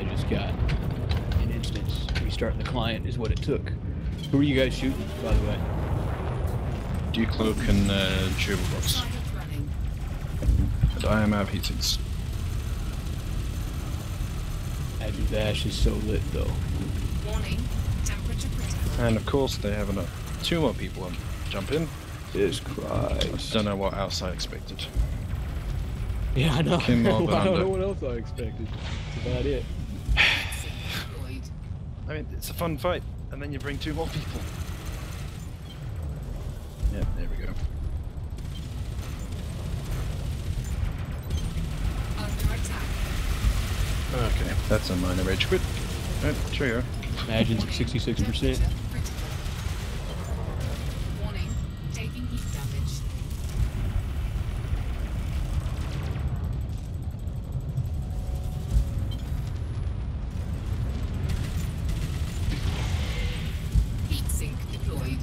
I just got an instance. Restarting the client is what it took. Who are you guys shooting, by the way? Dewcloak and Jewelbox. But I am out of heatings. Azu's Ash is so lit, though. Warning, temperature critical. And of course, they have enough. Two more people on. Jump in. Is Christ. I don't know what else I expected. Yeah, I know. I don't know what else I expected. That's about it. I mean, it's a fun fight, and then you bring two more people. Yeah, there we go. Okay, that's a minor rage quit. Alright, cheerio. Imagine's at 66%. Warning, taking heat damage. Heat sink deployed.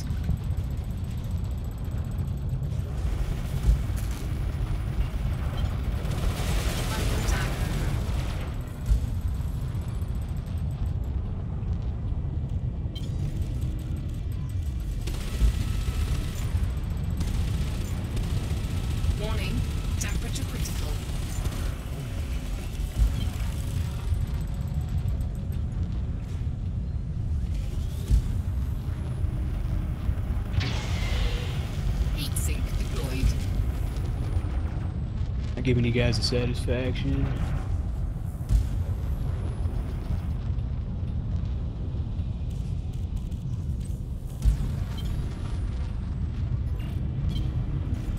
Giving you guys the satisfaction.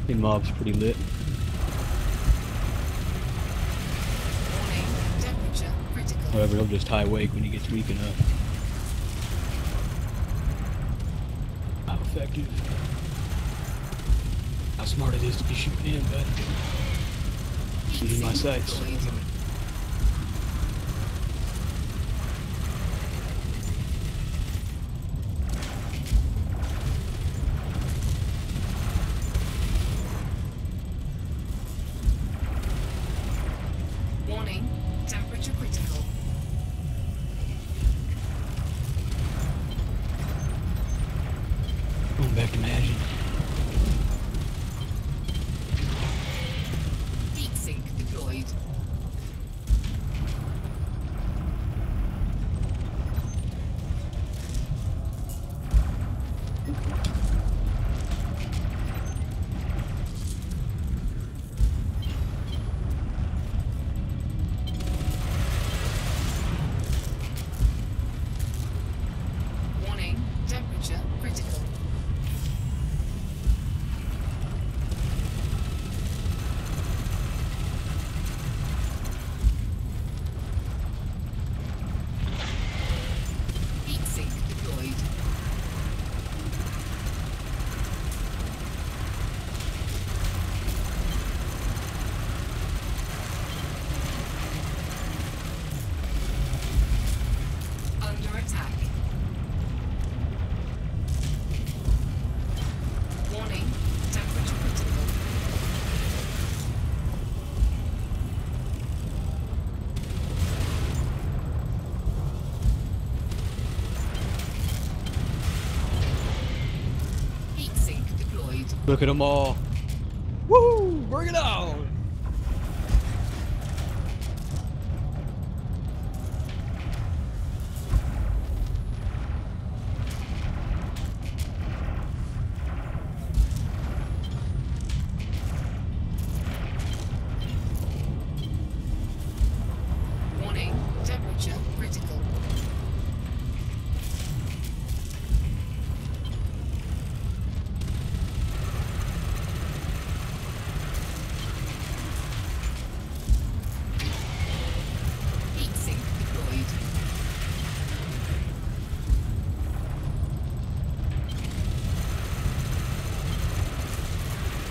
The mob's pretty lit. However, he'll just high wake when he gets weak enough. How effective. How smart it is to be shooting in, bud. Shooting my sights. Warning, temperature critical. Going back to Magic. Look at them all. Woo! Bring it on! Warning, temperature critical.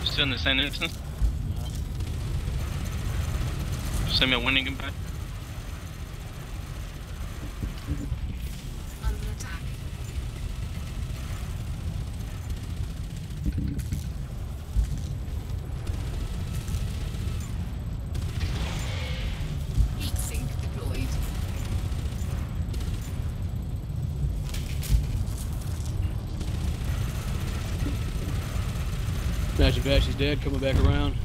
Still in the same instance? Send me a winning impact. Under attack. Heat sink deployed. Flash of Ash is dead, coming back around.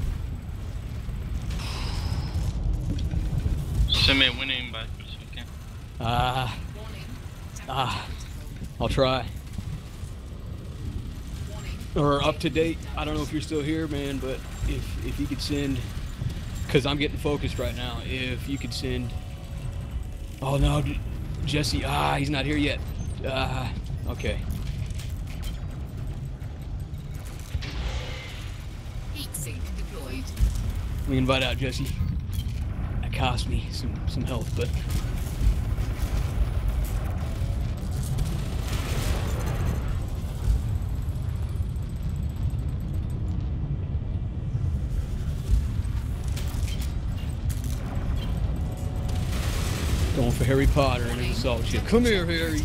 Send me a winning back if you can. I'll try. Or up to date. I don't know if you're still here, man, but if you could send, because I'm getting focused right now. If you could send. Oh no, Jesse. He's not here yet. Okay. We invite out Jesse. That cost me some health, but. Going for Harry Potter and his assault ship. Come here, Harry.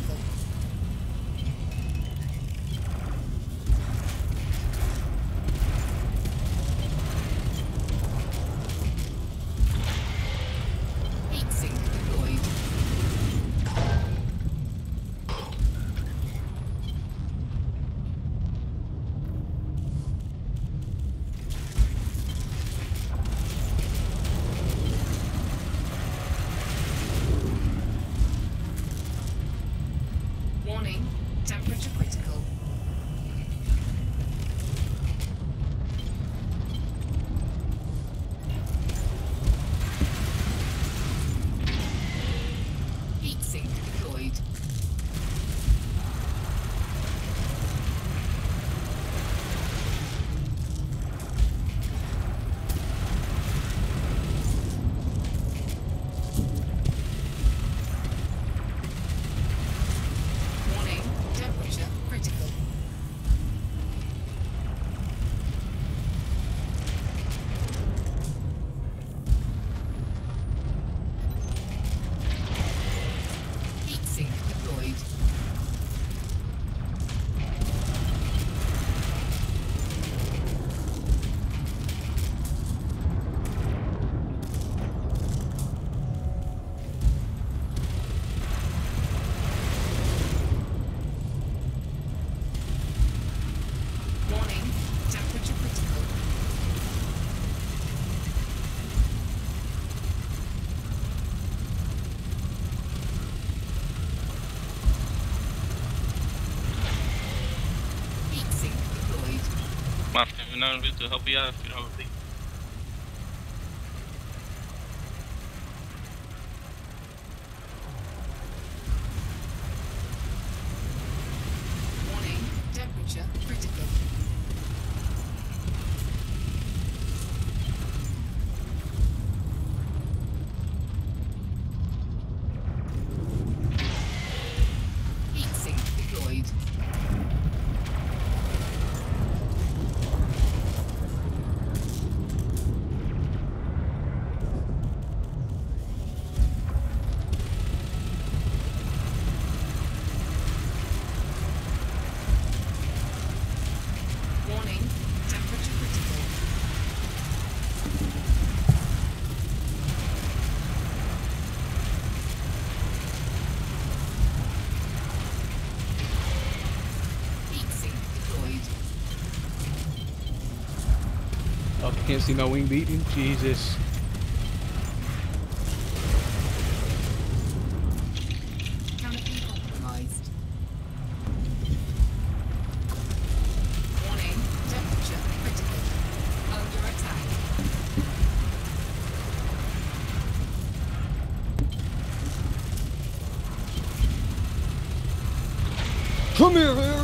I'm going to help you out if you don't think. Warning, temperature critical. Heat sink deployed. Can't see my wing beating. Jesus. Canopy compromised. Warning, temperature critical. Under attack. Come here, Harry!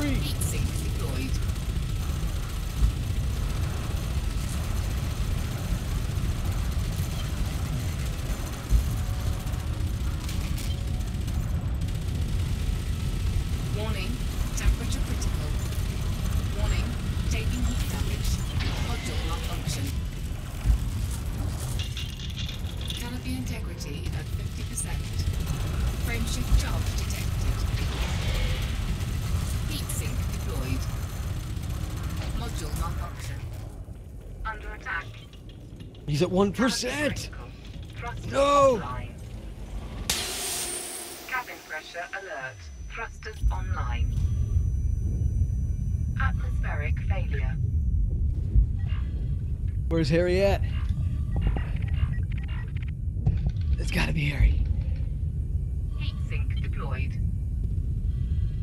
He's at 1%! No! Cabin pressure alert. Thrusters online. Atmospheric failure. Where's Harry at? It's gotta be Harry. Heatsink deployed.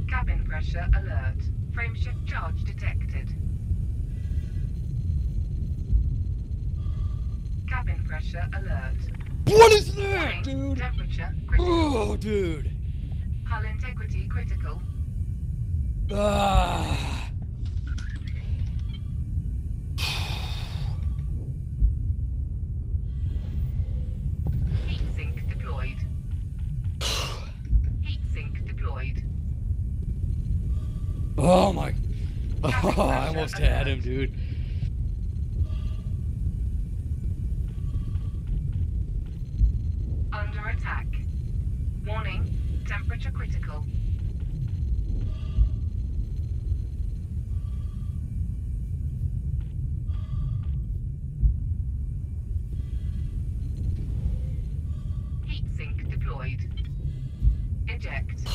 Cabin pressure alert. Frameshift charge detected. Cabin pressure alert. What is that, dude? Temperature critical. Oh, dude. Hull integrity critical. Ah. Heatsink deployed. Heatsink deployed. Oh my. Oh, I almost had him, dude. Warning, temperature critical. Heatsink deployed. Eject.